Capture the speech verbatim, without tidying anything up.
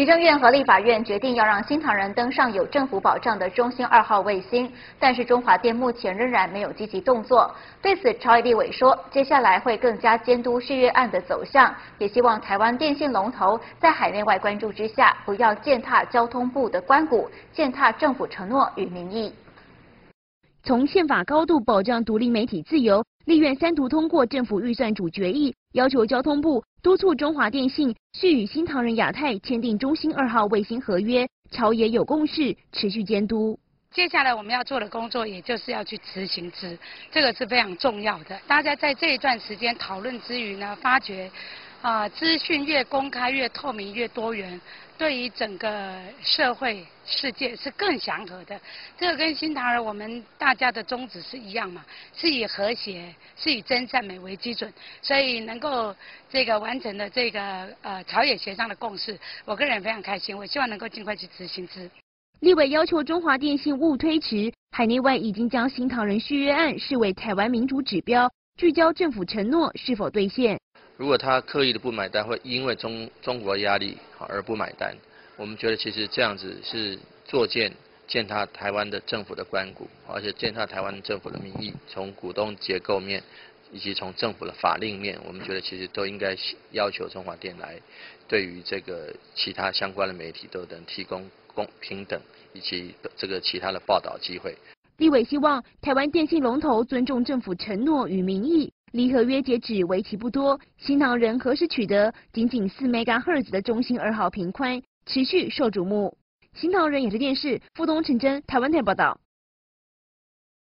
行政院和立法院决定要让新唐人登上有政府保障的中兴二号卫星，但是中华电目前仍然没有积极动作。对此，朝野立委说，接下来会更加监督续约案的走向，也希望台湾电信龙头在海内外关注之下，不要践踏交通部的官股，践踏政府承诺与民意。从宪法高度保障独立媒体自由，立院三读通过政府预算组决议，要求交通部督促中华电信续与新唐人亚太签订中兴二号卫星合约，朝野有共识，持续监督。接下来我们要做的工作，也就是要去执行之，这个是非常重要的。大家在这一段时间讨论之余呢，发觉啊、呃，资讯越公开、越透明、越多元，对于整个社会世界是更祥和的。这个跟新唐人我们大家的宗旨是一样嘛，是以和谐、是以真善美为基准，所以能够这个完成的这个呃朝野协商的共识，我个人非常开心。我希望能够尽快去执行之。立委要求中华电信勿推迟，海内外已经将新唐人续约案视为台湾民主指标，聚焦政府承诺是否兑现。如果他刻意的不买单，会因为中中国压力而不买单。我们觉得其实这样子是作践践踏台湾的政府的官股，而且践踏台湾政府的民意。从股东结构面，以及从政府的法令面，我们觉得其实都应该要求中华电来对于这个其他相关的媒体都能提供公平等以及这个其他的报道机会。立委希望台湾电信龙头尊重政府承诺与民意。离合约截止为期不多，新唐人何时取得仅仅四 megahertz 的中兴二号频宽，持续受瞩目。新唐人亚太电视，傅东、陈真，台湾台报道。